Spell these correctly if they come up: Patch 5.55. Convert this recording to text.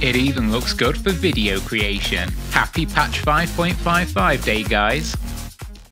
It even looks good for video creation. Happy Patch 5.55 day, guys!